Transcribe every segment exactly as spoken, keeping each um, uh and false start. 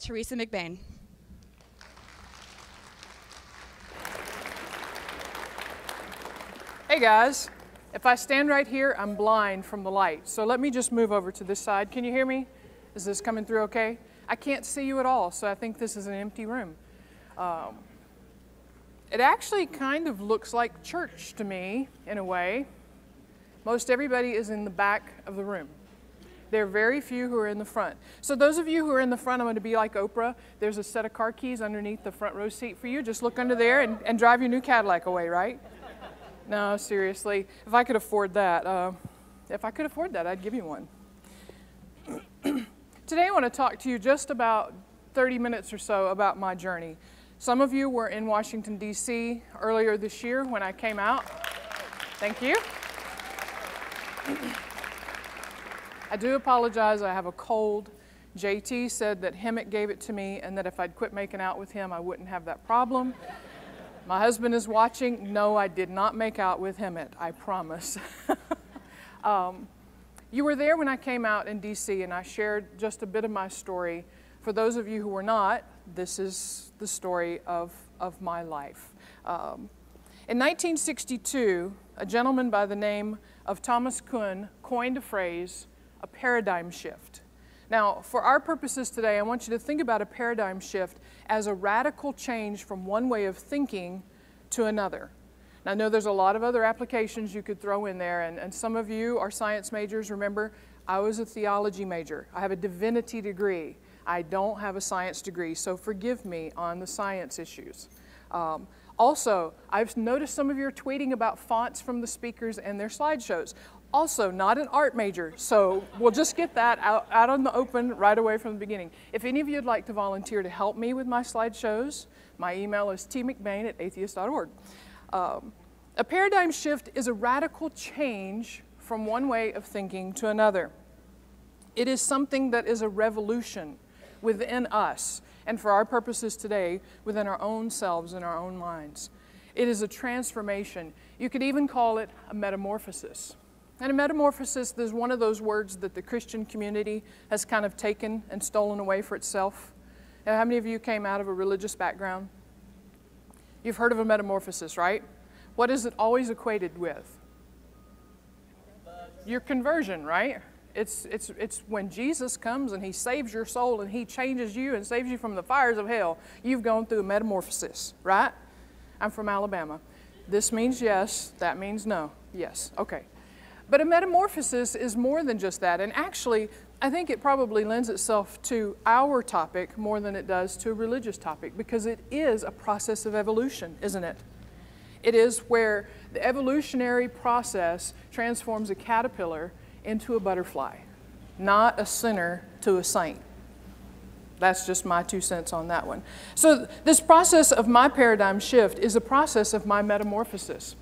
Teresa McBain. Hey guys, if I stand right here, I'm blind from the light. So let me just move over to this side. Can you hear me? Is this coming through okay? I can't see you at all, so I think this is an empty room. Um, it actually kind of looks like church to me, in a way. Most everybody is in the back of the room. There are very few who are in the front. So those of you who are in the front, I'm going to be like Oprah. There's a set of car keys underneath the front row seat for you. Just look under there and, and drive your new Cadillac away, right? No, seriously. If I could afford that, uh, if I could afford that, I'd give you one. Today I want to talk to you just about thirty minutes or so about my journey. Some of you were in Washington, D C earlier this year when I came out. Thank you. I do apologize, I have a cold. J T said that Hemet gave it to me and that if I'd quit making out with him, I wouldn't have that problem. My husband is watching. No, I did not make out with Hemet, I promise. um, you were there when I came out in D C and I shared just a bit of my story. For those of you who were not, this is the story of, of my life. Um, in nineteen sixty-two, a gentleman by the name of Thomas Kuhn coined a phrase, a paradigm shift. Now, for our purposes today, I want you to think about a paradigm shift as a radical change from one way of thinking to another. Now, I know there's a lot of other applications you could throw in there, and, and some of you are science majors. Remember, I was a theology major. I have a divinity degree. I don't have a science degree, so forgive me on the science issues. Um, also, I've noticed some of you are tweeting about fonts from the speakers and their slideshows. Also, not an art major, so we'll just get that out, out on the open right away from the beginning. If any of you would like to volunteer to help me with my slideshows, my email is t m c bain at atheist dot org. Um, a paradigm shift is a radical change from one way of thinking to another. It is something that is a revolution within us, and for our purposes today, within our own selves and our own minds. It is a transformation. You could even call it a metamorphosis. And a metamorphosis is one of those words that the Christian community has kind of taken and stolen away for itself. Now, how many of you came out of a religious background? You've heard of a metamorphosis, right? What is it always equated with? Your conversion, right? It's, it's, it's when Jesus comes and he saves your soul and he changes you and saves you from the fires of hell. You've gone through a metamorphosis, right? I'm from Alabama. This means yes, that means no. Yes, okay. But a metamorphosis is more than just that, and actually, I think it probably lends itself to our topic more than it does to a religious topic, because it is a process of evolution, isn't it? It is where the evolutionary process transforms a caterpillar into a butterfly, not a sinner to a saint. That's just my two cents on that one. So this process of my paradigm shift is a process of my metamorphosis.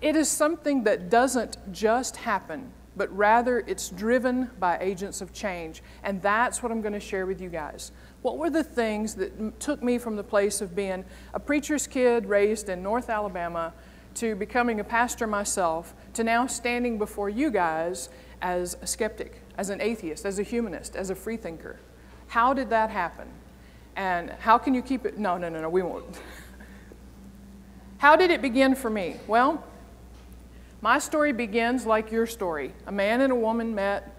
It is something that doesn't just happen, but rather it's driven by agents of change. And that's what I'm going to share with you guys. What were the things that took me from the place of being a preacher's kid raised in North Alabama to becoming a pastor myself, to now standing before you guys as a skeptic, as an atheist, as a humanist, as a freethinker? How did that happen? And how can you keep it? No, no, no, no, we won't. How did it begin for me? Well, my story begins like your story. A man and a woman met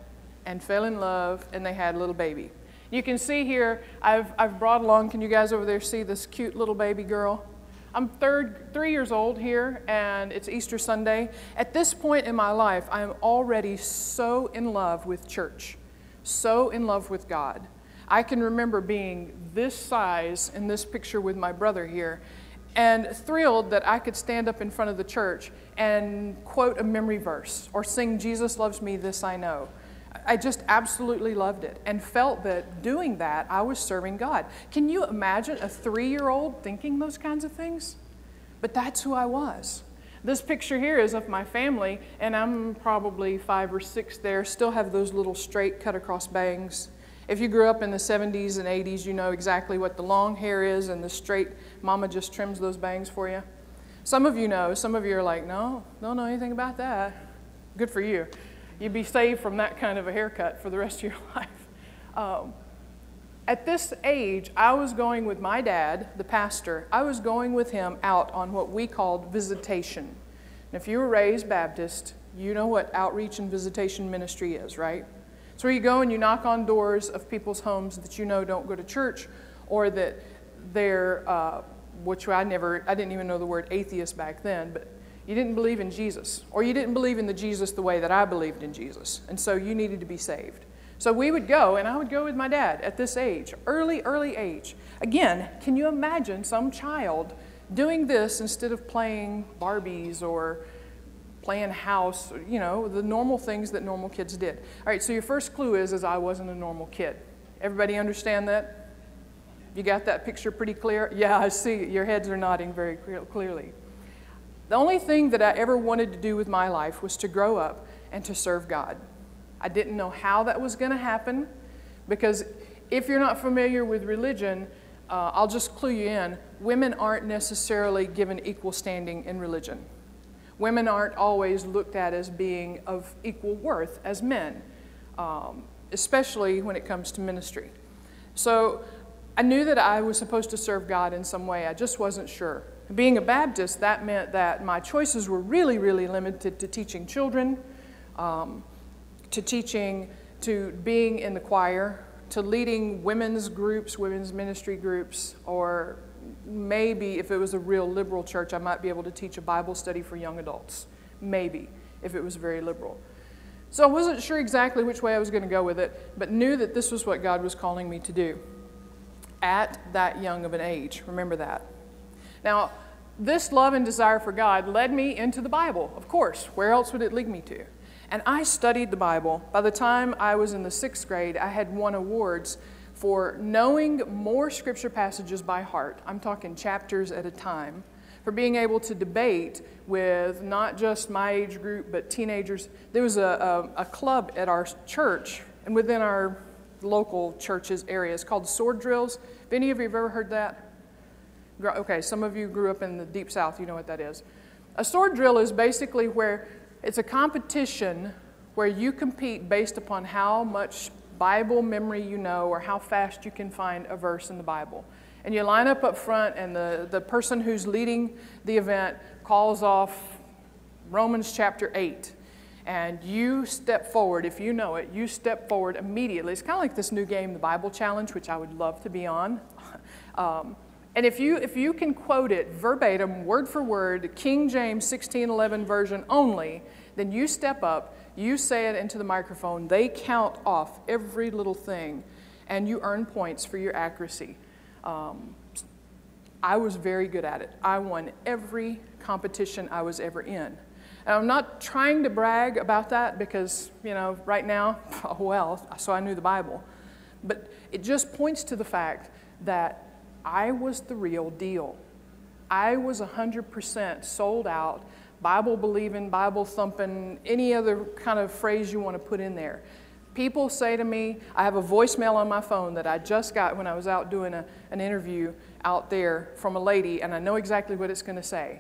and fell in love, and they had a little baby. You can see here, I've, I've brought along, can you guys over there see this cute little baby girl? I'm third, three years old here, and it's Easter Sunday. At this point in my life, I am already so in love with church, so in love with God. I can remember being this size in this picture with my brother here, and thrilled that I could stand up in front of the church and quote a memory verse or sing Jesus Loves Me, This I Know. I just absolutely loved it and felt that doing that, I was serving God. Can you imagine a three-year-old thinking those kinds of things? But that's who I was. This picture here is of my family, and I'm probably five or six there, still have those little straight cut-across bangs. If you grew up in the seventies and eighties, you know exactly what the long hair is and the straight, mama just trims those bangs for you. Some of you know, some of you are like, no, don't know anything about that. Good for you. You'd be saved from that kind of a haircut for the rest of your life. Um, At this age, I was going with my dad, the pastor, I was going with him out on what we called visitation. And if you were raised Baptist, you know what outreach and visitation ministry is, right? It's where you go and you knock on doors of people's homes that you know don't go to church, or that they're, uh, which I never, I didn't even know the word atheist back then, but you didn't believe in Jesus, or you didn't believe in the Jesus the way that I believed in Jesus, and so you needed to be saved. So we would go, and I would go with my dad at this age, early, early age. Again, can you imagine some child doing this instead of playing Barbies or playing house, you know, the normal things that normal kids did? All right, so your first clue is, is I wasn't a normal kid. Everybody understand that? You got that picture pretty clear? Yeah, I see. Your heads are nodding very clearly. The only thing that I ever wanted to do with my life was to grow up and to serve God. I didn't know how that was going to happen, because if you're not familiar with religion, uh, I'll just clue you in. Women aren't necessarily given equal standing in religion. Women aren't always looked at as being of equal worth as men, um, especially when it comes to ministry. So I knew that I was supposed to serve God in some way. I just wasn't sure. Being a Baptist, that meant that my choices were really, really limited to teaching children, um, to teaching, to being in the choir, to leading women's groups, women's ministry groups, or maybe if it was a real liberal church, I might be able to teach a Bible study for young adults, maybe, if it was very liberal. So I wasn't sure exactly which way I was going to go with it, but knew that this was what God was calling me to do at that young of an age. Remember that. Now, this love and desire for God led me into the Bible, of course. Where else would it lead me to? And I studied the Bible. By the time I was in the sixth grade, I had won awards for knowing more scripture passages by heart. I'm talking chapters at a time. For being able to debate with not just my age group, but teenagers. There was a, a, a club at our church and within our local church's area. It's called Sword Drills. If any of you have ever heard that? Okay, some of you grew up in the Deep South. You know what that is. A sword drill is basically where it's a competition where you compete based upon how much Bible memory you know, or how fast you can find a verse in the Bible. And you line up up front, and the, the person who's leading the event calls off Romans chapter eight. And you step forward. If you know it, you step forward immediately. It's kind of like this new game, the Bible Challenge, which I would love to be on. um, And if you, if you can quote it verbatim, word for word, King James sixteen eleven version only, then you step up, you say it into the microphone, they count off every little thing, and you earn points for your accuracy. Um, I was very good at it. I won every competition I was ever in. And I'm not trying to brag about that because, you know, right now, oh well, so I knew the Bible. But it just points to the fact that I was the real deal. I was one hundred percent sold out, Bible-believing, Bible-thumping, any other kind of phrase you want to put in there. People say to me, I have a voicemail on my phone that I just got when I was out doing a, an interview out there from a lady, and I know exactly what it's going to say.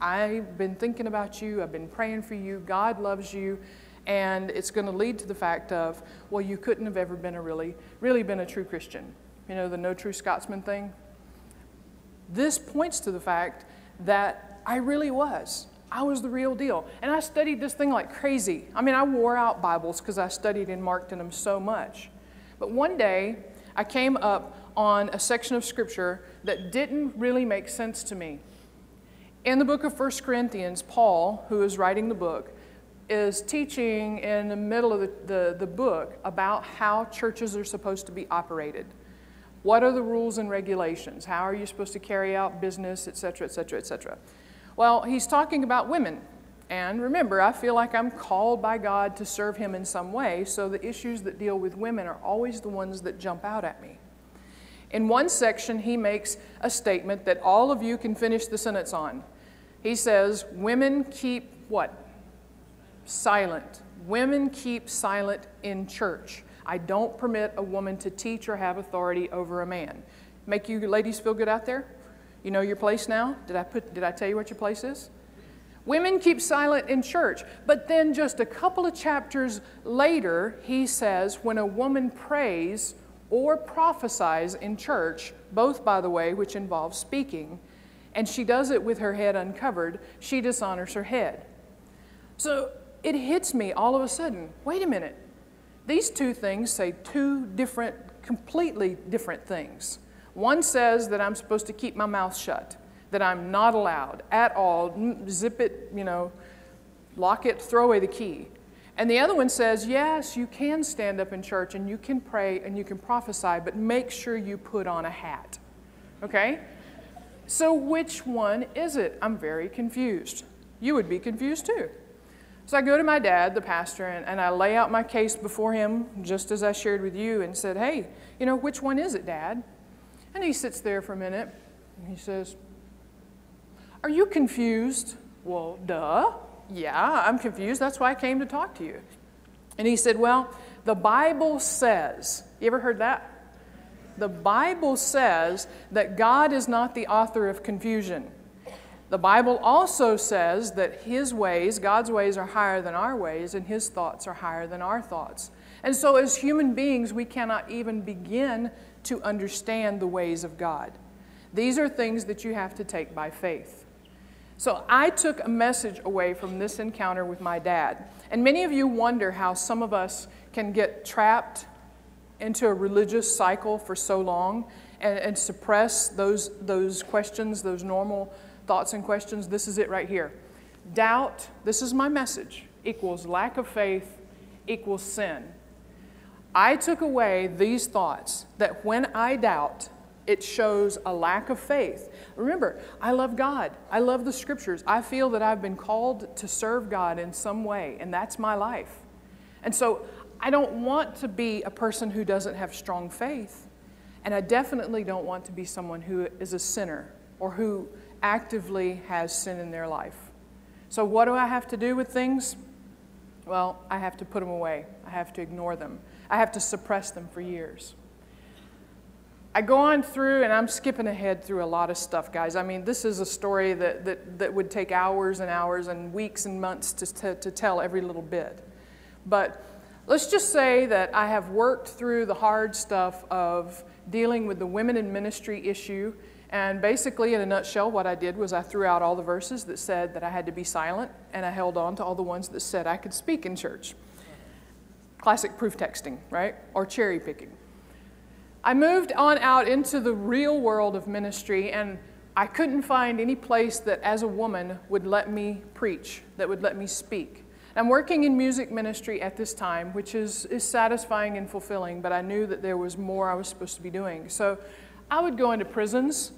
I've been thinking about you, I've been praying for you, God loves you, and it's going to lead to the fact of, well, you couldn't have ever been a really, really been a true Christian. You know, the no true Scotsman thing. This points to the fact that I really was. I was the real deal. And I studied this thing like crazy. I mean, I wore out Bibles because I studied and marked in them so much. But one day, I came up on a section of Scripture that didn't really make sense to me. In the book of First Corinthians, Paul, who is writing the book, is teaching in the middle of the, the, the book about how churches are supposed to be operated. What are the rules and regulations? How are you supposed to carry out business, et cetera, et cetera, et cetera? Well, he's talking about women. And remember, I feel like I'm called by God to serve him in some way, so the issues that deal with women are always the ones that jump out at me. In one section, he makes a statement that all of you can finish the sentence on. He says, women keep what? Silent. Women keep silent in church. I don't permit a woman to teach or have authority over a man. Make you ladies feel good out there? You know your place now? Did I, put, did I tell you what your place is? Women keep silent in church. But then just a couple of chapters later, he says, when a woman prays or prophesies in church, both, by the way, which involves speaking, and she does it with her head uncovered, she dishonors her head. So it hits me all of a sudden, wait a minute, these two things say two different, completely different things. One says that I'm supposed to keep my mouth shut, that I'm not allowed at all, zip it, you know, lock it, throw away the key. And the other one says, yes, you can stand up in church and you can pray and you can prophesy, but make sure you put on a hat, okay? So which one is it? I'm very confused. You would be confused too. So I go to my dad, the pastor, and, and I lay out my case before him, just as I shared with you, and said, hey, you know, which one is it, Dad? And he sits there for a minute, and he says, are you confused? Well, duh. Yeah, I'm confused. That's why I came to talk to you. And he said, well, the Bible says, you ever heard that? The Bible says that God is not the author of confusion. The Bible also says that his ways, God's ways, are higher than our ways, and his thoughts are higher than our thoughts. And so as human beings, we cannot even begin to understand the ways of God. These are things that you have to take by faith. So I took a message away from this encounter with my dad. And many of you wonder how some of us can get trapped into a religious cycle for so long and, and suppress those, those questions, those normal thoughts and questions. This is it right here. Doubt, this is my message, equals lack of faith, equals sin. I took away these thoughts that when I doubt, it shows a lack of faith. Remember, I love God. I love the scriptures. I feel that I've been called to serve God in some way, and that's my life. And so I don't want to be a person who doesn't have strong faith, and I definitely don't want to be someone who is a sinner or who actively has sin in their life. So what do I have to do with things? Well, I have to put them away. I have to ignore them. I have to suppress them for years. I go on through, and I'm skipping ahead through a lot of stuff, guys. I mean, this is a story that, that, that would take hours and hours and weeks and months to, to, to tell every little bit. But let's just say that I have worked through the hard stuff of dealing with the women in ministry issue. And basically, in a nutshell, what I did was I threw out all the verses that said that I had to be silent, and I held on to all the ones that said I could speak in church. Classic proof texting, right? Or cherry picking. I moved on out into the real world of ministry, and I couldn't find any place that as a woman would let me preach, that would let me speak. I'm working in music ministry at this time, which is, is satisfying and fulfilling, but I knew that there was more I was supposed to be doing. So I would go into prisons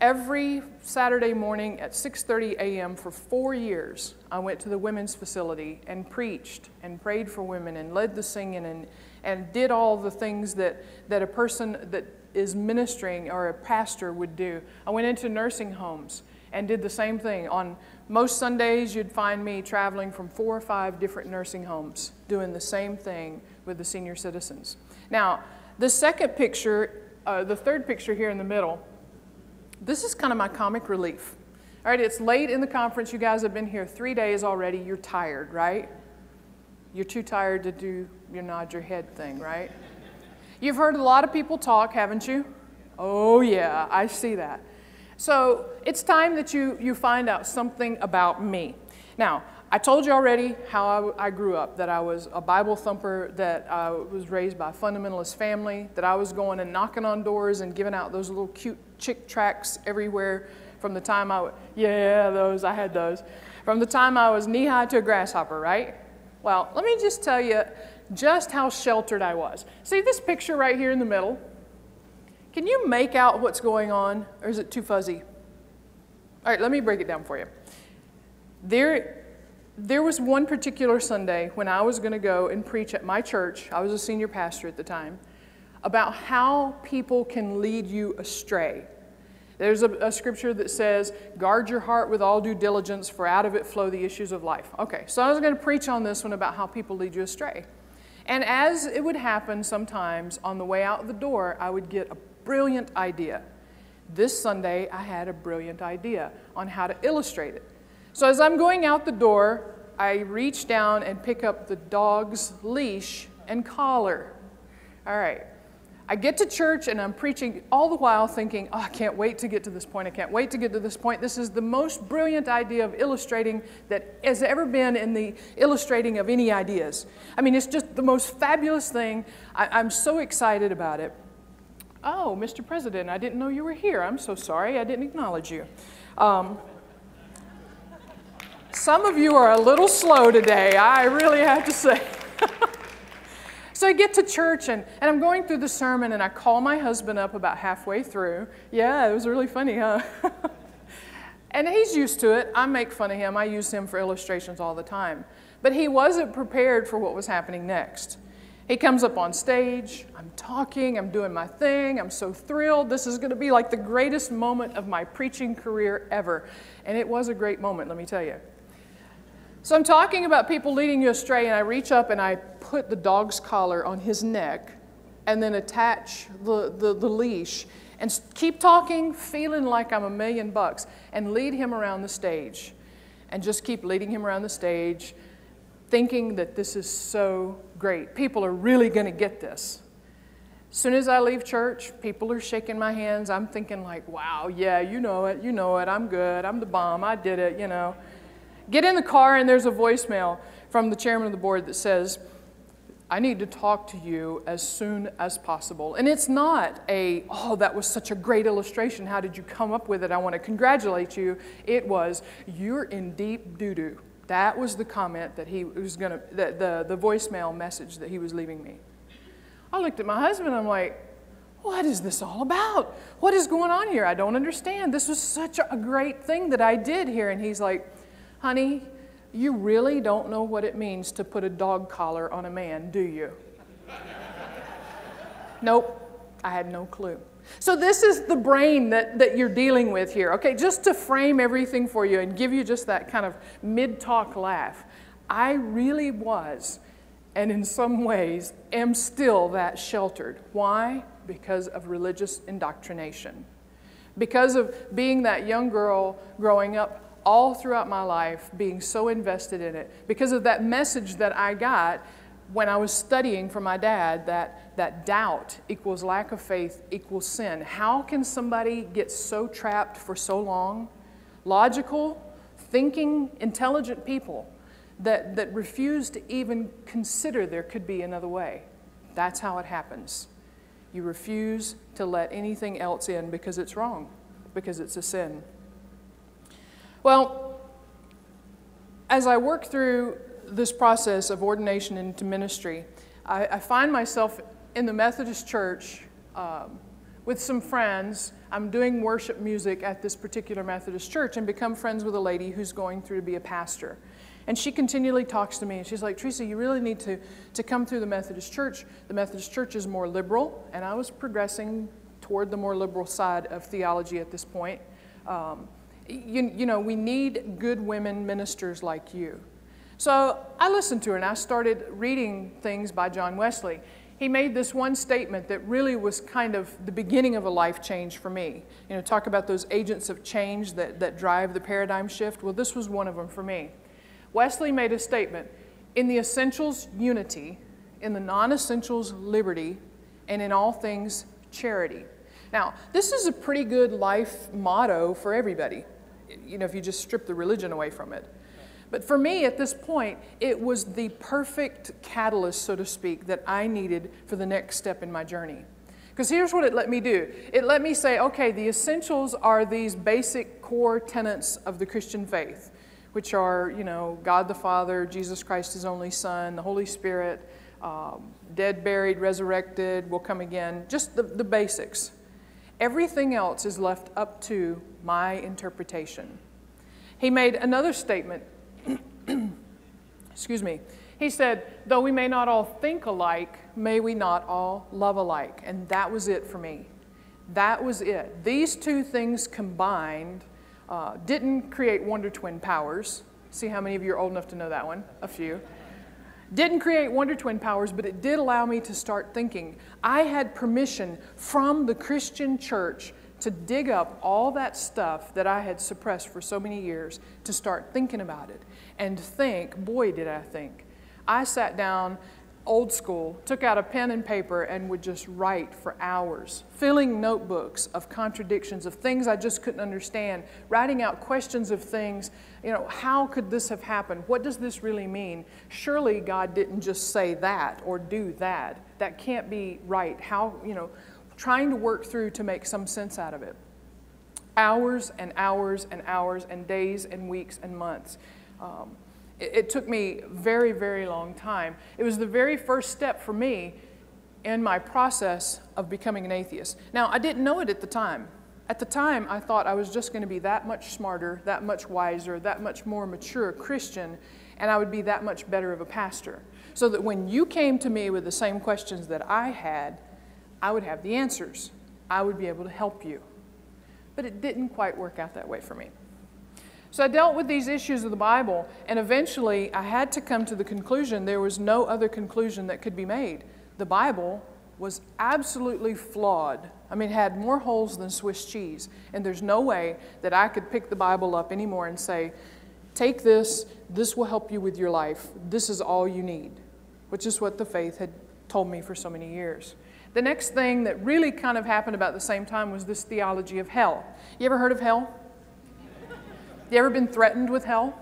every Saturday morning at six thirty a m for four years. I went to the women's facility and preached and prayed for women and led the singing and and did all the things that, that a person that is ministering or a pastor would do. I went into nursing homes and did the same thing. On most Sundays, you'd find me traveling from four or five different nursing homes doing the same thing with the senior citizens. Now, the second picture, uh, the third picture here in the middle, this is kind of my comic relief. All right, it's late in the conference. You guys have been here three days already. You're tired, right? You're too tired to do your nod your head thing, right? You've heard a lot of people talk, haven't you? Oh yeah, I see that. So it's time that you, you find out something about me. Now, I told you already how I, I grew up, that I was a Bible thumper, that I was raised by a fundamentalist family, that I was going and knocking on doors and giving out those little cute chick tracts everywhere from the time I was, yeah, those, I had those. From the time I was knee high to a grasshopper, right? Well, let me just tell you just how sheltered I was. See this picture right here in the middle? Can you make out what's going on, or is it too fuzzy? All right, let me break it down for you. There, there was one particular Sunday when I was going to go and preach at my church, I was a senior pastor at the time, about how people can lead you astray. There's a, a scripture that says, guard your heart with all due diligence, for out of it flow the issues of life. Okay, so I was going to preach on this one about how people lead you astray. And as it would happen sometimes, on the way out the door, I would get a brilliant idea. This Sunday, I had a brilliant idea on how to illustrate it. So as I'm going out the door, I reach down and pick up the dog's leash and collar. All right. I get to church and I'm preaching all the while thinking, oh, I can't wait to get to this point. I can't wait to get to this point. This is the most brilliant idea of illustrating that has ever been in the illustrating of any ideas. I mean, it's just the most fabulous thing. I, I'm so excited about it. Oh, Mister President, I didn't know you were here. I'm so sorry. I didn't acknowledge you. Um, some of you are a little slow today, I really have to say. So I get to church, and, and I'm going through the sermon, and I call my husband up about halfway through. Yeah, it was really funny, huh? And he's used to it. I make fun of him. I use him for illustrations all the time. But he wasn't prepared for what was happening next. He comes up on stage. I'm talking. I'm doing my thing. I'm so thrilled. This is going to be like the greatest moment of my preaching career ever. And it was a great moment, let me tell you. So I'm talking about people leading you astray, and I reach up and I put the dog's collar on his neck and then attach the, the, the leash and keep talking, feeling like I'm a million bucks, and lead him around the stage. And just keep leading him around the stage, thinking that this is so great. People are really going to get this. As soon as I leave church, people are shaking my hands. I'm thinking like, wow, yeah, you know it, you know it, I'm good, I'm the bomb, I did it, you know. Get in the car, and there's a voicemail from the chairman of the board that says, I need to talk to you as soon as possible. And it's not a, oh, that was such a great illustration. How did you come up with it? I want to congratulate you. It was, you're in deep doo-doo. That was the comment that he was going to, the, the, the voicemail message that he was leaving me. I looked at my husband, I'm like, what is this all about? What is going on here? I don't understand. This was such a great thing that I did here. And he's like, honey, you really don't know what it means to put a dog collar on a man, do you? Nope, I had no clue. So this is the brain that, that you're dealing with here, okay? Just to frame everything for you and give you just that kind of mid-talk laugh. I really was, and in some ways, am still that sheltered. Why? Because of religious indoctrination. Because of being that young girl growing up all throughout my life, being so invested in it, because of that message that I got when I was studying for my dad, that, that doubt equals lack of faith equals sin. How can somebody get so trapped for so long? Logical, thinking, intelligent people that, that refuse to even consider there could be another way. That's how it happens. You refuse to let anything else in because it's wrong, because it's a sin. Well, as I work through this process of ordination into ministry, I, I find myself in the Methodist Church um, with some friends. I'm doing worship music at this particular Methodist church and become friends with a lady who's going through to be a pastor. And she continually talks to me, and she's like, Teresa, you really need to, to come through the Methodist Church. The Methodist Church is more liberal, and I was progressing toward the more liberal side of theology at this point. Um, You, you know, we need good women ministers like you. So I listened to her, and I started reading things by John Wesley. He made this one statement that really was kind of the beginning of a life change for me. You know, talk about those agents of change that, that drive the paradigm shift. Well, this was one of them for me. Wesley made a statement, in the essentials, unity, in the non-essentials, liberty, and in all things, charity. Now, this is a pretty good life motto for everybody, you know, if you just strip the religion away from it. But for me, at this point, it was the perfect catalyst, so to speak, that I needed for the next step in my journey. Because here's what it let me do. It let me say, okay, the essentials are these basic core tenets of the Christian faith, which are, you know, God the Father, Jesus Christ, His only Son, the Holy Spirit, um, dead, buried, resurrected, will come again, just the, the basics. Everything else is left up to my interpretation. He made another statement. Excuse me. He said, though we may not all think alike, may we not all love alike. And that was it for me. That was it. These two things combined uh, didn't create Wonder Twin powers. See how many of you are old enough to know that one? A few. Didn't create Wonder Twin powers, but it did allow me to start thinking. I had permission from the Christian church to dig up all that stuff that I had suppressed for so many years, to start thinking about it and think, boy, did I think. I sat down old school, took out a pen and paper and would just write for hours, filling notebooks of contradictions, of things I just couldn't understand, writing out questions of things, you know, how could this have happened? What does this really mean? Surely God didn't just say that or do that. That can't be right. How, you know, trying to work through to make some sense out of it. Hours and hours and hours and days and weeks and months. Um, it, it took me very, very long time. It was the very first step for me in my process of becoming an atheist. Now, I didn't know it at the time. At the time, I thought I was just going to be that much smarter, that much wiser, that much more mature Christian, and I would be that much better of a pastor. So that when you came to me with the same questions that I had, I would have the answers. I would be able to help you. But it didn't quite work out that way for me. So I dealt with these issues of the Bible, and eventually I had to come to the conclusion there was no other conclusion that could be made. The Bible was absolutely flawed. I mean, it had more holes than Swiss cheese, and there's no way that I could pick the Bible up anymore and say, take this, this will help you with your life, this is all you need, which is what the faith had told me for so many years. The next thing that really kind of happened about the same time was this theology of hell. You ever heard of hell? You ever been threatened with hell?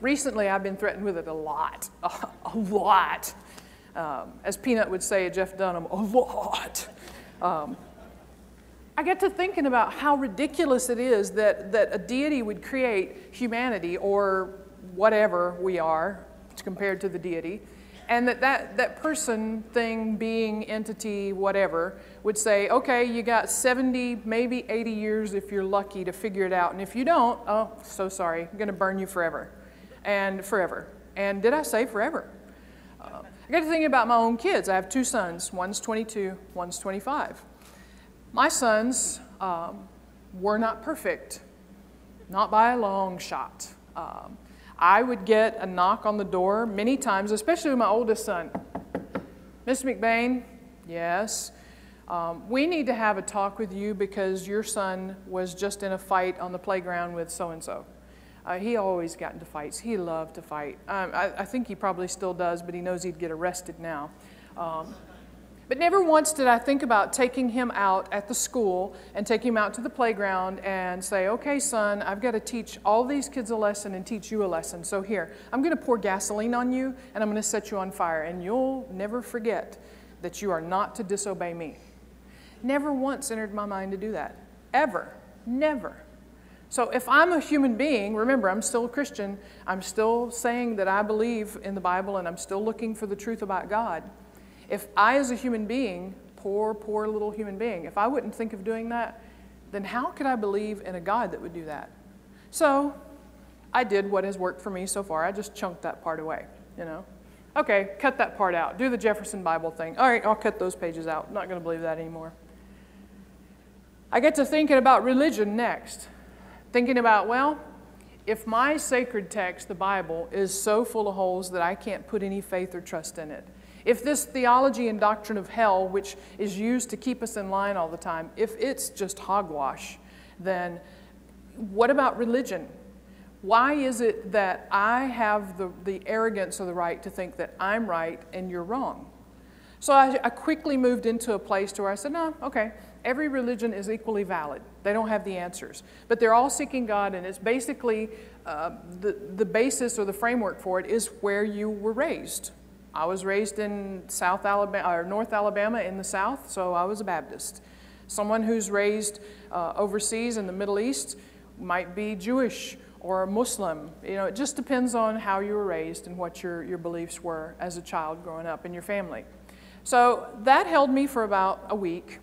Recently, I've been threatened with it a lot, a, a lot. Um, as Peanut would say at Jeff Dunham, a lot. Um, I got to thinking about how ridiculous it is that, that a deity would create humanity or whatever we are compared to the deity, and that, that that person, thing, being, entity, whatever, would say, okay, you got seventy, maybe eighty years if you're lucky to figure it out, and if you don't, oh, so sorry, I'm going to burn you forever, and forever, and did I say forever? Uh, I got to thinking about my own kids. I have two sons, one's twenty-two, one's twenty-five. My sons um, were not perfect, not by a long shot. Um, I would get a knock on the door many times, especially with my oldest son. Mister McBain, yes, um, we need to have a talk with you because your son was just in a fight on the playground with so-and-so. Uh, he always got into fights. He loved to fight. Um, I, I think he probably still does, but he knows he'd get arrested now. Um, but never once did I think about taking him out at the school and taking him out to the playground and say, okay, son, I've got to teach all these kids a lesson and teach you a lesson. So here, I'm going to pour gasoline on you, and I'm going to set you on fire, and you'll never forget that you are not to disobey me. Never once entered my mind to do that, ever, never. So if I'm a human being, remember, I'm still a Christian, I'm still saying that I believe in the Bible, and I'm still looking for the truth about God. If I, as a human being, poor, poor little human being, if I wouldn't think of doing that, then how could I believe in a God that would do that? So I did what has worked for me so far. I just chunked that part away, you know. Okay, cut that part out. Do the Jefferson Bible thing. All right, I'll cut those pages out. I'm not going to believe that anymore. I get to thinking about religion next. Thinking about, well, if my sacred text, the Bible, is so full of holes that I can't put any faith or trust in it, if this theology and doctrine of hell, which is used to keep us in line all the time, if it's just hogwash, then what about religion? Why is it that I have the, the arrogance or the right to think that I'm right and you're wrong? So I, I quickly moved into a place to where I said, no, okay, every religion is equally valid. They don't have the answers. But they're all seeking God, and it's basically uh, the, the basis or the framework for it is where you were raised. I was raised in South Alabama, or North Alabama in the South, so I was a Baptist. Someone who's raised uh, overseas in the Middle East might be Jewish or Muslim. You know, it just depends on how you were raised and what your, your beliefs were as a child growing up in your family. So that held me for about a week.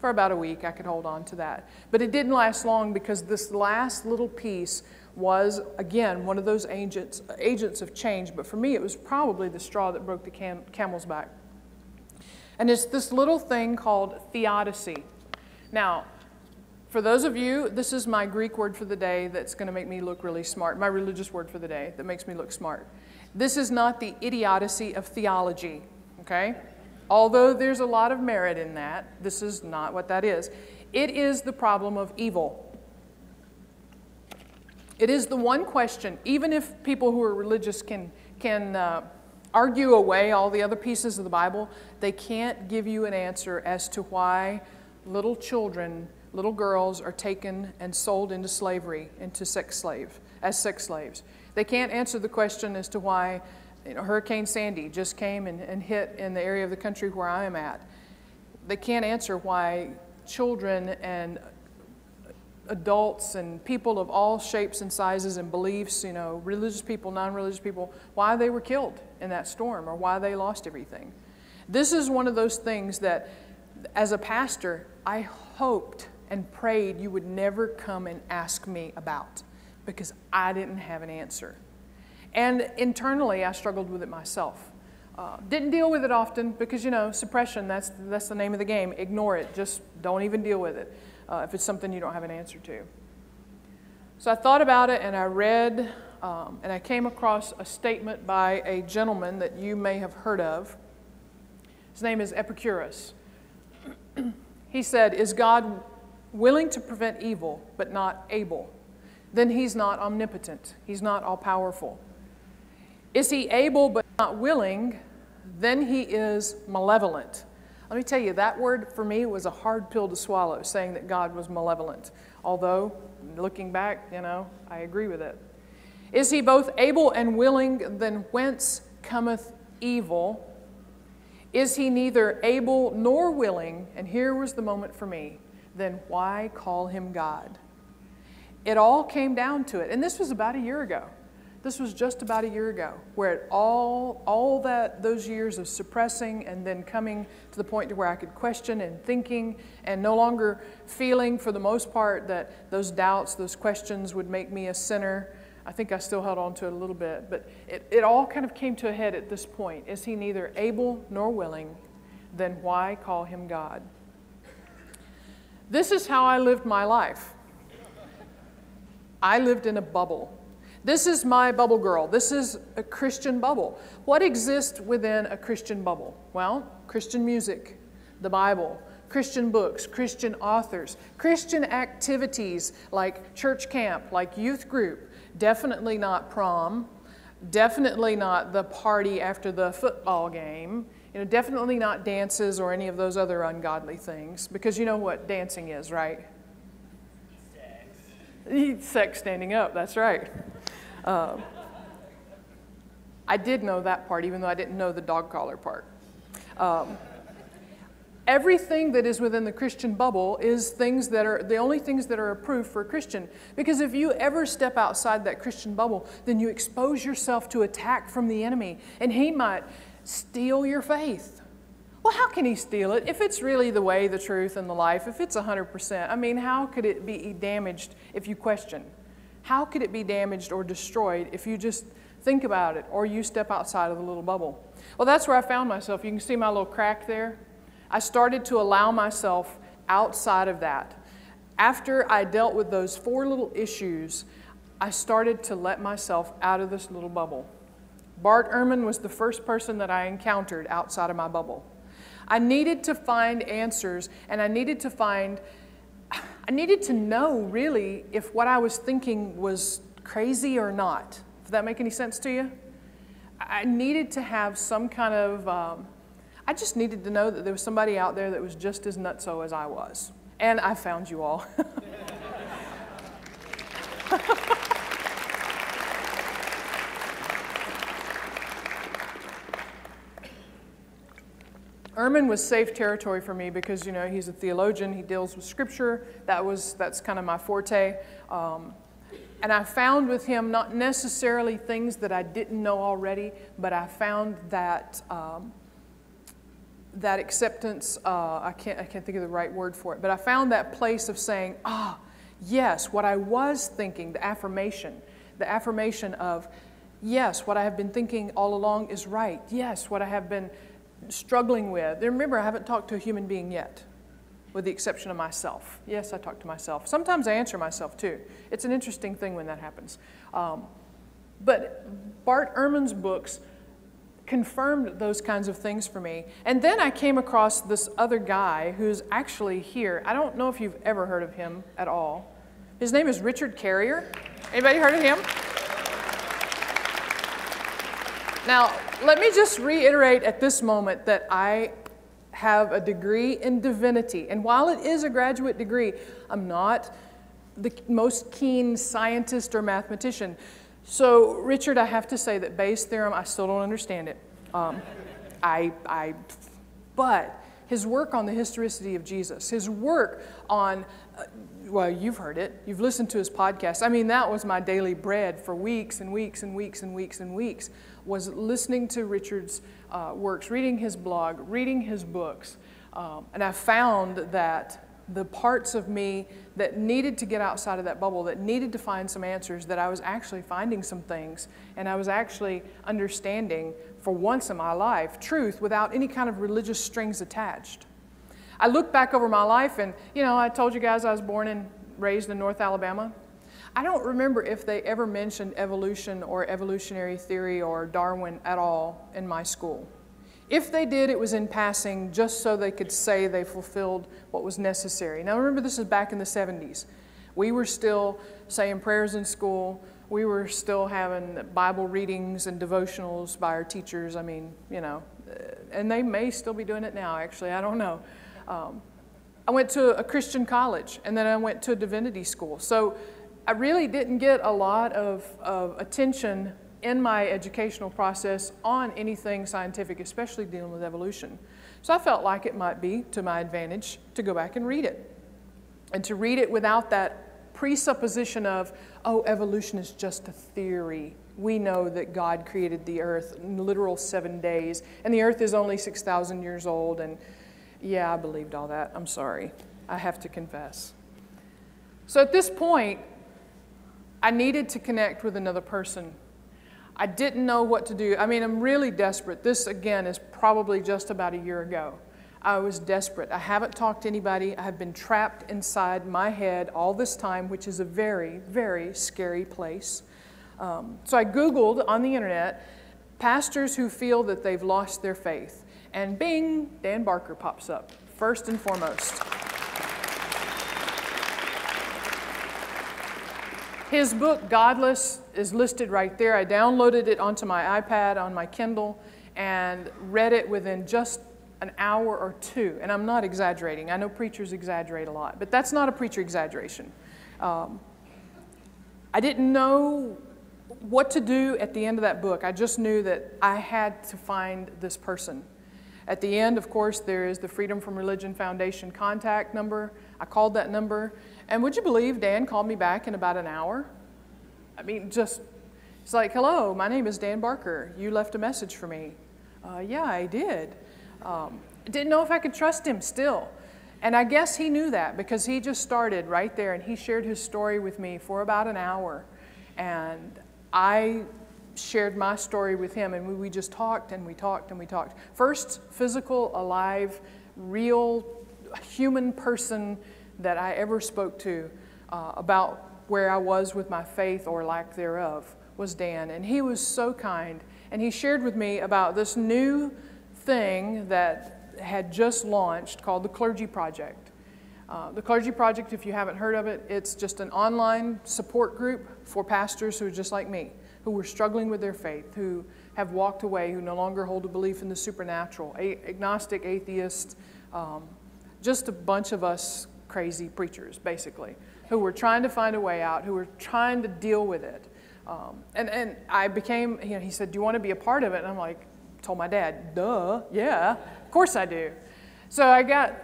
For about a week, I could hold on to that. But it didn't last long because this last little piece was, again, one of those agents, agents of change. But for me, it was probably the straw that broke the cam camel's back. And it's this little thing called theodicy. Now, for those of you, this is my Greek word for the day that's going to make me look really smart, my religious word for the day that makes me look smart. This is not the idiocy of theology, okay? Although there's a lot of merit in that, this is not what that is. It is the problem of evil. It is the one question, even if people who are religious can, can uh, argue away all the other pieces of the Bible, they can't give you an answer as to why little children, little girls are taken and sold into slavery, into sex slave, as sex slaves. They can't answer the question as to why, you know, Hurricane Sandy just came and, and hit in the area of the country where I am at. They can't answer why children and adults and people of all shapes and sizes and beliefs, you know, religious people, non-religious people, why they were killed in that storm or why they lost everything. This is one of those things that, as a pastor, I hoped and prayed you would never come and ask me about, because I didn't have an answer. And internally, I struggled with it myself. Uh, didn't deal with it often because, you know, suppression, that's, that's the name of the game. Ignore it. Just don't even deal with it uh, if it's something you don't have an answer to. So I thought about it, and I read, um, and I came across a statement by a gentleman that you may have heard of. His name is Epicurus. He said, "Is God willing to prevent evil but not able? Then he's not omnipotent. He's not all-powerful. Is he able but not willing? Then he is malevolent." Let me tell you, that word for me was a hard pill to swallow, saying that God was malevolent. Although, looking back, you know, I agree with it. "Is he both able and willing? Then whence cometh evil? Is he neither able nor willing?" And here was the moment for me. "Then why call him God?" It all came down to it. And this was about a year ago. This was just about a year ago, where it all, all that, those years of suppressing and then coming to the point to where I could question and thinking and no longer feeling, for the most part, that those doubts, those questions would make me a sinner. I think I still held on to it a little bit, but it, it all kind of came to a head at this point. Is he neither able nor willing? Then why call him God? This is how I lived my life. I lived in a bubble. This is my bubble girl. This is a Christian bubble. What exists within a Christian bubble? Well, Christian music, the Bible, Christian books, Christian authors, Christian activities like church camp, like youth group, definitely not prom, definitely not the party after the football game, you know, definitely not dances or any of those other ungodly things, because you know what dancing is, right? Sex standing up, that's right. Uh, I did know that part, even though I didn't know the dog collar part. Um, everything that is within the Christian bubble is things that are, the only things that are approved for a Christian. Because if you ever step outside that Christian bubble, then you expose yourself to attack from the enemy, and he might steal your faith. Well, how can he steal it? If it's really the way, the truth, and the life, if it's one hundred percent, I mean, how could it be damaged if you question? How could it be damaged or destroyed if you just think about it or you step outside of the little bubble? Well, that's where I found myself. You can see my little crack there. I started to allow myself outside of that. After I dealt with those four little issues, I started to let myself out of this little bubble. Bart Ehrman was the first person that I encountered outside of my bubble. I needed to find answers, and I needed to find, I needed to know really if what I was thinking was crazy or not. Does that make any sense to you? I needed to have some kind of, um, I just needed to know that there was somebody out there that was just as nutso as I was. And I found you all. Ehrman was safe territory for me because, you know, he's a theologian. He deals with Scripture. That was, that's kind of my forte. Um, and I found with him not necessarily things that I didn't know already, but I found that um, that acceptance. Uh, I can't I can't think of the right word for it, but I found that place of saying, ah, yes, what I was thinking, the affirmation, the affirmation of, yes, what I have been thinking all along is right. Yes, what I have been struggling with. Remember, I haven't talked to a human being yet, with the exception of myself. Yes, I talk to myself. Sometimes I answer myself too. It's an interesting thing when that happens. Um, but Bart Ehrman's books confirmed those kinds of things for me. And then I came across this other guy who's actually here. I don't know if you've ever heard of him at all. His name is Richard Carrier. Anybody heard of him? Now, let me just reiterate at this moment that I have a degree in divinity. And while it is a graduate degree, I'm not the most keen scientist or mathematician. So, Richard, I have to say that Bayes' theorem, I still don't understand it. Um, I, I, but his work on the historicity of Jesus, his work on, uh, well, you've heard it. You've listened to his podcast. I mean, that was my daily bread for weeks and weeks and weeks and weeks and weeks, was listening to Richard's uh, works, reading his blog, reading his books. Um, and I found that the parts of me that needed to get outside of that bubble, that needed to find some answers, that I was actually finding some things, and I was actually understanding, for once in my life, truth without any kind of religious strings attached. I look back over my life and, you know, I told you guys I was born and raised in North Alabama. I don't remember if they ever mentioned evolution or evolutionary theory or Darwin at all in my school. If they did, it was in passing, just so they could say they fulfilled what was necessary. Now remember, this is back in the seventies. We were still saying prayers in school. We were still having Bible readings and devotionals by our teachers. I mean, you know, and they may still be doing it now, actually. I don't know. Um, I went to a Christian college, and then I went to a divinity school. So I really didn't get a lot of, of attention in my educational process on anything scientific, especially dealing with evolution. So I felt like it might be to my advantage to go back and read it, and to read it without that presupposition of, oh, evolution is just a theory. We know that God created the earth in literal seven days, and the earth is only six thousand years old, and yeah, I believed all that. I'm sorry. I have to confess. So at this point, I needed to connect with another person. I didn't know what to do. I mean, I'm really desperate. This, again, is probably just about a year ago. I was desperate. I haven't talked to anybody. I have been trapped inside my head all this time, which is a very, very scary place. Um, so I Googled on the internet, pastors who feel that they've lost their faith. And bing, Dan Barker pops up, first and foremost. His book, Godless, is listed right there. I downloaded it onto my iPad, on my Kindle, and read it within just an hour or two. And I'm not exaggerating. I know preachers exaggerate a lot, but that's not a preacher exaggeration. Um, I didn't know what to do at the end of that book. I just knew that I had to find this person. At the end, of course, there is the Freedom from Religion Foundation contact number. I called that number. And would you believe Dan called me back in about an hour? I mean, just, it's like, hello, my name is Dan Barker. You left a message for me. Uh, yeah, I did. Um, didn't know if I could trust him still. And I guess he knew that, because he just started right there, and he shared his story with me for about an hour. And I shared my story with him, and we, we just talked and we talked and we talked. First physical, alive, real human person that I ever spoke to uh, about where I was with my faith or lack thereof was Dan. And he was so kind. And he shared with me about this new thing that had just launched called the Clergy Project. Uh, the Clergy Project, if you haven't heard of it, it's just an online support group for pastors who are just like me, who were struggling with their faith, who have walked away, who no longer hold a belief in the supernatural, agnostic, atheist, um, just a bunch of us crazy preachers, basically, who were trying to find a way out, who were trying to deal with it. Um, and, and I became, you know, he said, do you want to be a part of it? And I'm like, told my dad, duh, yeah, of course I do. So I got,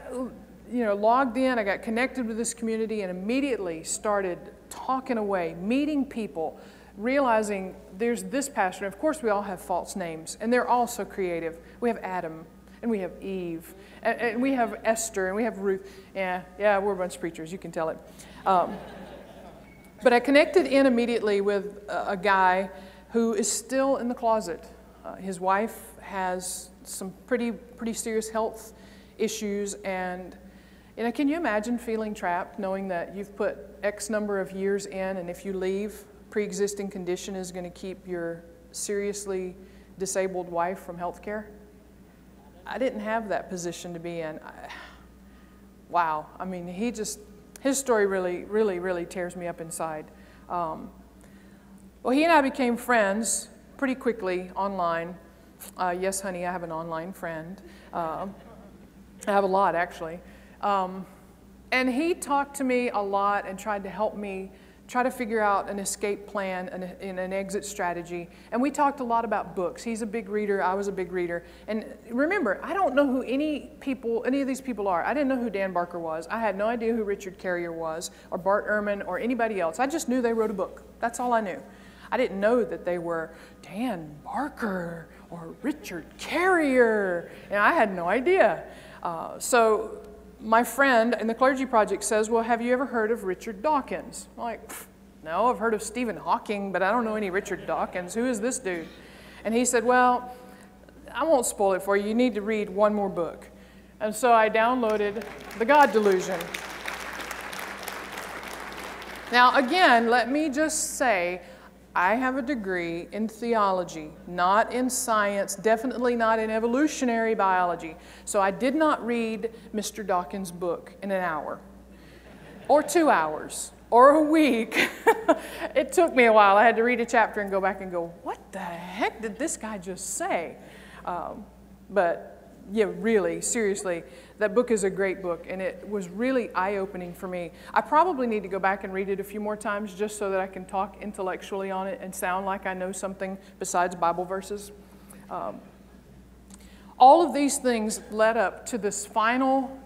you know, logged in, I got connected with this community, and immediately started talking away, meeting people, realizing there's this pastor. Of course, we all have false names, and they're all so creative. We have Adam, and we have Eve, and, and we have Esther, and we have Ruth. Yeah, yeah, we're a bunch of preachers. You can tell it. Um, but I connected in immediately with a, a guy who is still in the closet. Uh, his wife has some pretty, pretty serious health issues, and you know, can you imagine feeling trapped, knowing that you've put X number of years in, and if you leave, pre-existing condition is going to keep your seriously disabled wife from health care? I didn't have that position to be in. I, wow. I mean, he just, his story really, really, really tears me up inside. Um, well, he and I became friends pretty quickly online. Uh, yes, honey, I have an online friend. Uh, I have a lot, actually. Um, and he talked to me a lot and tried to help me try to figure out an escape plan and an, an exit strategy. And we talked a lot about books. He's a big reader. I was a big reader. And remember, I don't know who any people, any of these people are. I didn't know who Dan Barker was. I had no idea who Richard Carrier was or Bart Ehrman or anybody else. I just knew they wrote a book. That's all I knew. I didn't know that they were Dan Barker or Richard Carrier. And I had no idea. Uh, so my friend in the Clergy Project says, well, have you ever heard of Richard Dawkins? I'm like, no, I've heard of Stephen Hawking, but I don't know any Richard Dawkins. Who is this dude? And he said, well, I won't spoil it for you. You need to read one more book. And so I downloaded The God Delusion. Now, again, let me just say, I have a degree in theology, not in science, definitely not in evolutionary biology. So I did not read Mister Dawkins' book in an hour, or two hours, or a week. It took me a while. I had to read a chapter and go back and go, what the heck did this guy just say? Um, but yeah, really, seriously, that book is a great book, and it was really eye-opening for me. I probably need to go back and read it a few more times just so that I can talk intellectually on it and sound like I know something besides Bible verses. Um, all of these things led up to this final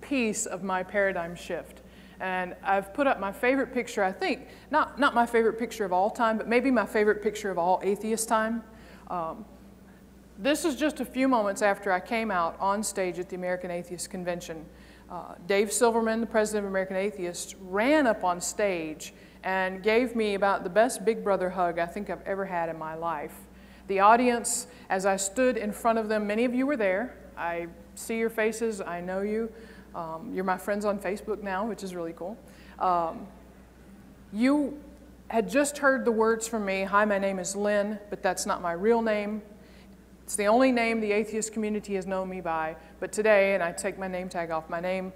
piece of my paradigm shift. And I've put up my favorite picture, I think, not, not my favorite picture of all time, but maybe my favorite picture of all atheist time. Um, This is just a few moments after I came out on stage at the American Atheist Convention. Uh, Dave Silverman, the president of American Atheists, ran up on stage and gave me about the best big brother hug I think I've ever had in my life. The audience, as I stood in front of them, many of you were there. I see your faces, I know you. Um, you're my friends on Facebook now, which is really cool. Um, you had just heard the words from me, hi, my name is Lynn, but that's not my real name. It's the only name the atheist community has known me by, but today, and I take my name tag off, my name,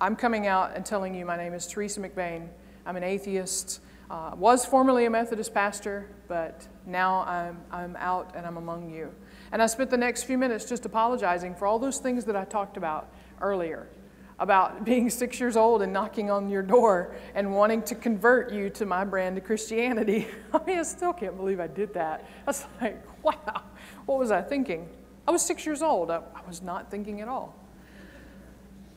I'm coming out and telling you my name is Teresa McBain. I'm an atheist, uh, was formerly a Methodist pastor, but now I'm, I'm out and I'm among you. And I spent the next few minutes just apologizing for all those things that I talked about earlier, about being six years old and knocking on your door and wanting to convert you to my brand of Christianity. I mean, I still can't believe I did that. I was like, wow. What was I thinking? I was six years old. I, I was not thinking at all.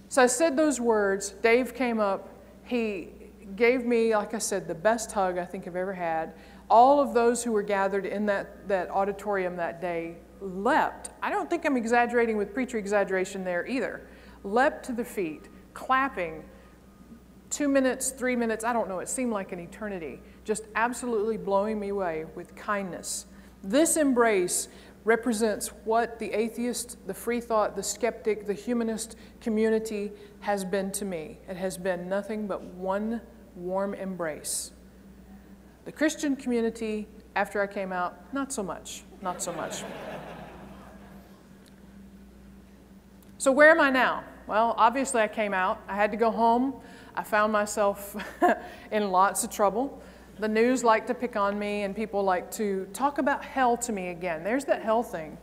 So I said those words. Dave came up. He gave me, like I said, the best hug I think I've ever had. All of those who were gathered in that, that auditorium that day leapt. I don't think I'm exaggerating with preacher exaggeration there either. Leapt to their feet, clapping. Two minutes, three minutes, I don't know. It seemed like an eternity. Just absolutely blowing me away with kindness. This embrace represents what the atheist, the free thought, the skeptic, the humanist community has been to me. It has been nothing but one warm embrace. The Christian community, after I came out, not so much, not so much. So where am I now? Well, obviously I came out. I had to go home. I found myself in lots of trouble. The news like to pick on me, and people like to talk about hell to me again. There's that hell thing.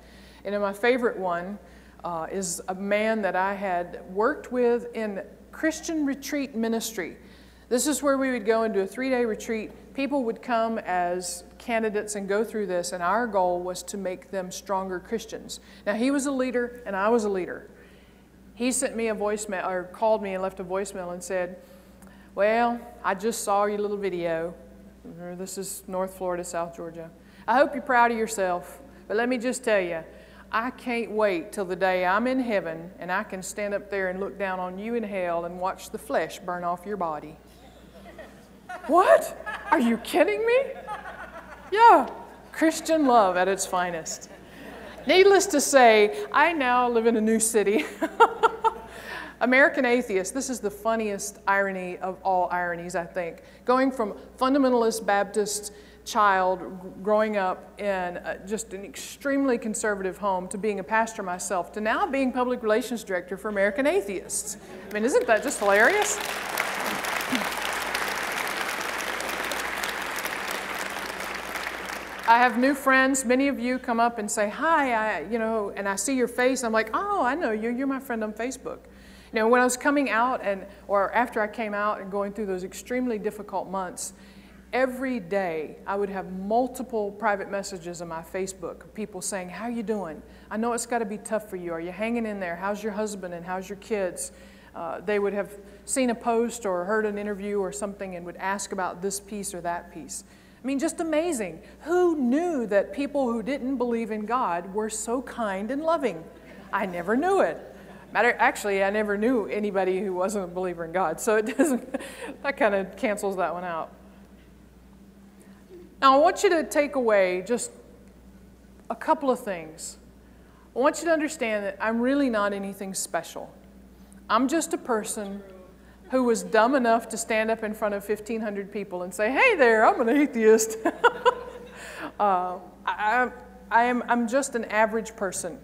And then my favorite one uh, is a man that I had worked with in Christian retreat ministry. This is where we would go and do a three-day retreat. People would come as candidates and go through this, and our goal was to make them stronger Christians. Now, he was a leader, and I was a leader. He sent me a voicemail, or called me and left a voicemail and said, well, I just saw your little video. This is North Florida, South Georgia. I hope you're proud of yourself, but let me just tell you, I can't wait till the day I'm in heaven and I can stand up there and look down on you in hell and watch the flesh burn off your body. What? Are you kidding me? Yeah, Christian love at its finest. Needless to say, I now live in a new city. American Atheist, this is the funniest irony of all ironies, I think. Going from fundamentalist Baptist child growing up in a, just an extremely conservative home to being a pastor myself to now being public relations director for American Atheists. I mean, isn't that just hilarious? I have new friends. Many of you come up and say, hi, I, you know, and I see your face. I'm like, oh, I know you. You're my friend on Facebook. You know, when I was coming out and, or after I came out and going through those extremely difficult months, every day I would have multiple private messages on my Facebook, people saying, how are you doing? I know it's got to be tough for you. Are you hanging in there? How's your husband and how's your kids? Uh, they would have seen a post or heard an interview or something and would ask about this piece or that piece. I mean, just amazing. Who knew that people who didn't believe in God were so kind and loving? I never knew it. Matter, actually, I never knew anybody who wasn't a believer in God, so it doesn't, that kind of cancels that one out. Now, I want you to take away just a couple of things. I want you to understand that I'm really not anything special. I'm just a person who was dumb enough to stand up in front of fifteen hundred people and say, hey there, I'm an atheist. uh, I, I am, I'm just an average person.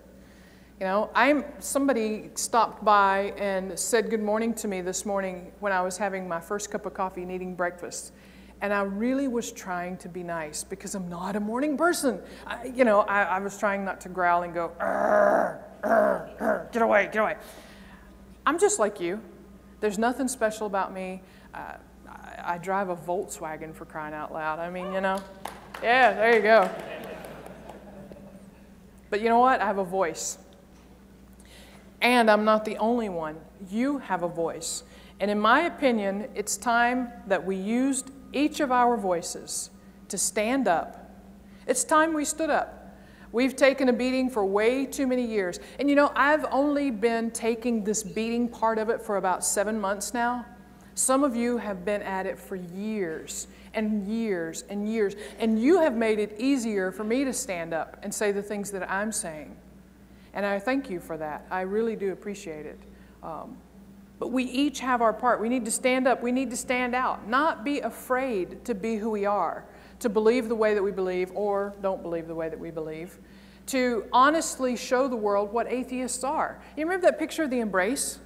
You know, I'm, somebody stopped by and said good morning to me this morning when I was having my first cup of coffee and eating breakfast. And I really was trying to be nice because I'm not a morning person. I, you know, I, I was trying not to growl and go, arr, arr, arr, get away, get away. I'm just like you. There's nothing special about me. Uh, I, I drive a Volkswagen, for crying out loud. I mean, you know, yeah, there you go. But you know what? I have a voice. And I'm not the only one. You have a voice. And in my opinion, it's time that we used each of our voices to stand up. It's time we stood up. We've taken a beating for way too many years. And you know, I've only been taking this beating part of it for about seven months now. Some of you have been at it for years and years and years. And you have made it easier for me to stand up and say the things that I'm saying. And I thank you for that. I really do appreciate it. Um, but we each have our part. We need to stand up. We need to stand out. Not be afraid to be who we are, to believe the way that we believe or don't believe the way that we believe, to honestly show the world what atheists are. You remember that picture of the embrace?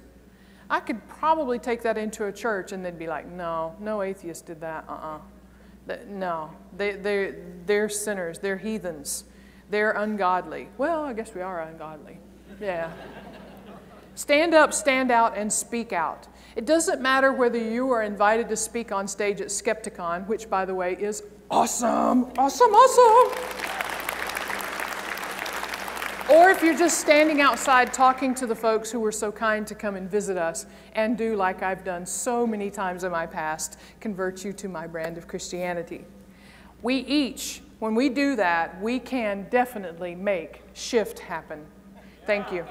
I could probably take that into a church and they'd be like, no, no atheist did that, uh-uh. No, they, they, they're sinners, they're heathens. They're ungodly. Well, I guess we are ungodly. Yeah. Stand up, stand out, and speak out. It doesn't matter whether you are invited to speak on stage at Skepticon, which, by the way, is awesome, awesome, awesome. Or if you're just standing outside talking to the folks who were so kind to come and visit us and do like I've done so many times in my past, convert you to my brand of Christianity. We each, when we do that, we can definitely make shift happen. Thank you.